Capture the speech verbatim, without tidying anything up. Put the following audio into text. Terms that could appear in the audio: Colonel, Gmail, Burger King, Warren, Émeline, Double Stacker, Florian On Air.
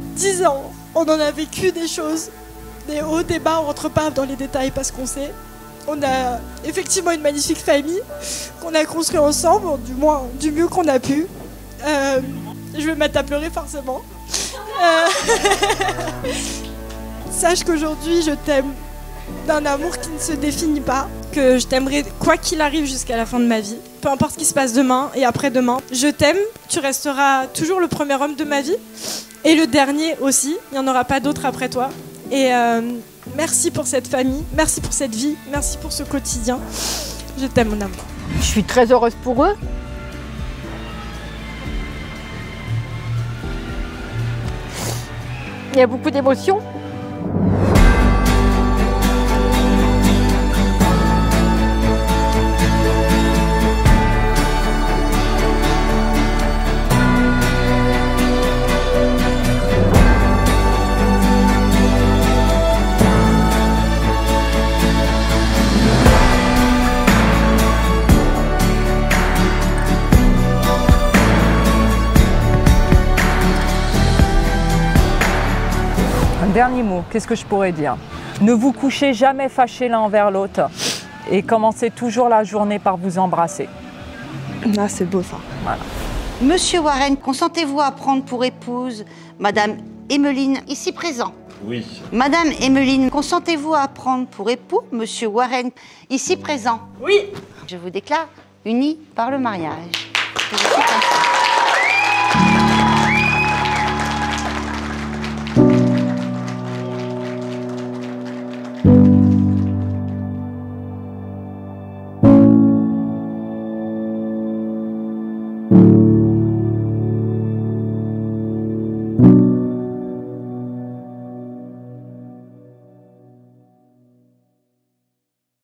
Dix ans, on en a vécu des choses, des hauts, des bas, on ne rentre pas dans les détails parce qu'on sait. On a effectivement une magnifique famille qu'on a construite ensemble, du moins, du mieux qu'on a pu. Euh, je vais mettre à pleurer forcément. Euh... Sache qu'aujourd'hui, je t'aime d'un amour qui ne se définit pas, que je t'aimerai quoi qu'il arrive jusqu'à la fin de ma vie, peu importe ce qui se passe demain et après-demain. Je t'aime, tu resteras toujours le premier homme de ma vie et le dernier aussi, il n'y en aura pas d'autre après toi. Et euh, merci pour cette famille, merci pour cette vie, merci pour ce quotidien. Je t'aime, mon amour. Je suis très heureuse pour eux. Il y a beaucoup d'émotions. Dernier mot, qu'est-ce que je pourrais dire? Ne vous couchez jamais fâchés l'un envers l'autre et commencez toujours la journée par vous embrasser. Ah, c'est beau ça. Voilà. Monsieur Warren, consentez-vous à prendre pour épouse Madame Émeline, ici présent? Oui. Madame Émeline, consentez-vous à prendre pour époux Monsieur Warren, ici présent? Oui. Je vous déclare unis par le mariage. Je suis